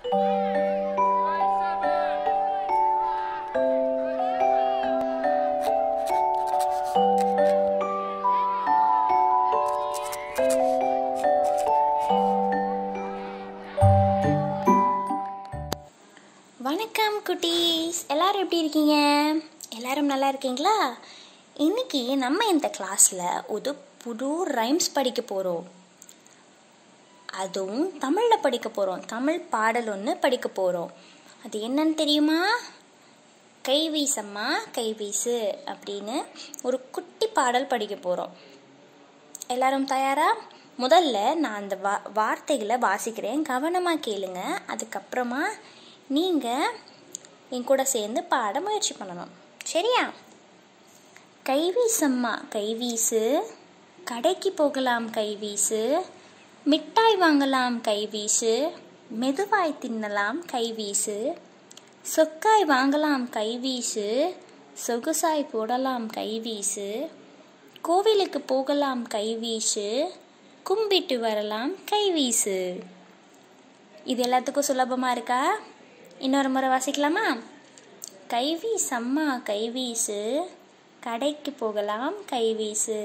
வணக்கம் குட்டீஸ், எல்லாரும் எப்படி இருக்கீங்க? எல்லாரும் நல்லா இருக்கீங்களா? இன்னைக்கு நம்ம இந்த கிளாஸ்ல ஒரு புது ரைம்ஸ் படிக்க போறோம். அதுவும் தமிழில் படிக்க போகிறோம். தமிழ் பாடல் ஒன்று படிக்க போகிறோம். அது என்னன்னு தெரியுமா? கை வீசம்மா கை வீசு அப்படின்னு ஒரு குட்டி பாடல் படிக்க போகிறோம். எல்லாரும் தயாரா? முதல்ல நான் அந்த வார்த்தைகளை வாசிக்கிறேன், கவனமாக கேளுங்க. அதுக்கப்புறமா நீங்கள் என் கூட சேர்ந்து பாட முயற்சி பண்ணணும், சரியா? கை வீசம்மா கை வீசு, கடைக்கு போகலாம் கை வீசு, மிட்டாய் வாங்கலாம் கைவீசு, மெதுவாய் தின்னலாம் கைவீசு, சொக்காய் வாங்கலாம் கைவீசு, சொகுசாய் போடலாம் கைவீசு, கோவிலுக்கு போகலாம் கைவீசு, கும்பிட்டு வரலாம் கைவீசு. இது எல்லாத்துக்கும் சுலபமாக இருக்கா? இன்னொரு முறை வாசிக்கலாமா? கைவீசம்மா கைவீசு, கடைக்கு போகலாம் கைவீசு,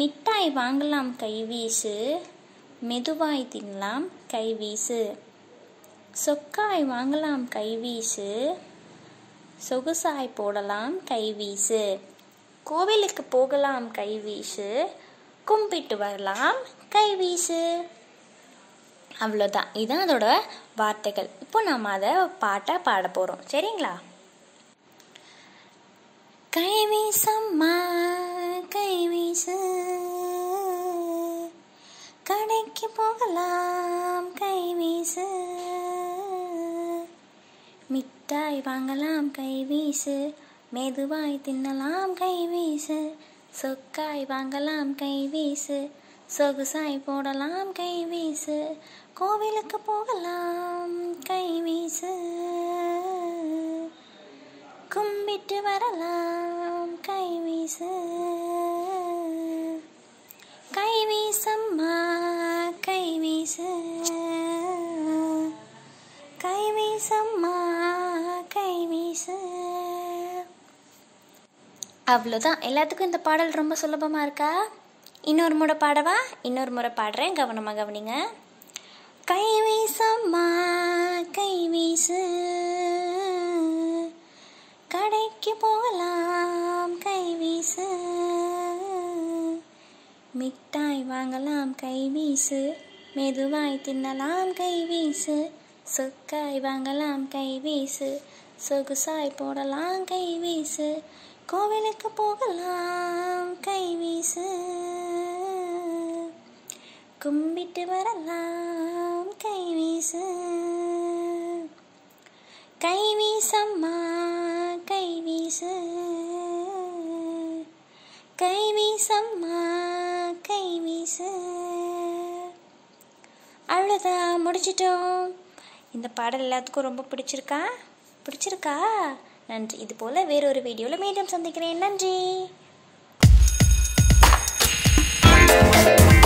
மிட்டாய் வாங்கலாம் கைவீசு, மெதுவாய் தின்னலாம் கைவீசு, சொக்காய் வாங்கலாம் கைவீசு, சொகுசாய் போடலாம் கைவீசு, கோவிலுக்கு போகலாம் கைவீசு, கும்பிட்டு வரலாம் கைவீசு. அவ்வளோதான், இதுதான் அதோட வார்த்தைகள். இப்போ நாம் அதை பாட்டை பாட போகிறோம், சரிங்களா? கைவீசம்மா கைவீசு, கடைக்கு போகலாம் கைவீசு, மிட்டாய் வாங்கலாம் கைவீசு, மெதுவாய் தின்னலாம் கைவீசு, சொக்காய் வாங்கலாம் கைவீசு, சொகுசாய் போடலாம் கைவீசு, கோவிலுக்கு போகலாம் கைவீசு, கும்பிட்டு வரலாம் கைவீசு. கைவீசம்மா கைவீசு, கைவீசம்மா கைவீசு. அவ்வளோதான், எல்லாத்துக்கும் இந்த பாடல் ரொம்ப சுலபமாக இருக்கா? இன்னொரு முறை பாடவா? இன்னொரு முறை பாடுறேன், கவனமாக கவனிங்க. கைவீசம்மா கைவீசு, கடைக்கு போகலாம் கைவீசு, மிட்டாய் வாங்கலாம் கைவீசு, மெதுவாய் தின்னலாம் கைவீசு, சொக்காய் வாங்கலாம் கைவீசு, சொகுசாய் போடலாம் கைவீசு, கோவிலுக்கு போகலாம் கைவீசு, கும்பிட்டு வரலாம் கைவீசு. கைவீசம்மா கைவீசு, கைவீசம்மா கைவீசு. அவ்வளோதான், முடிச்சிட்டோம். இந்த பாடல் எல்லாத்துக்கும் ரொம்ப பிடிச்சிருக்கா? நன்றி. இது போல் வேறொரு வீடியோவில் மீண்டும் சந்திக்கிறேன். நன்றி.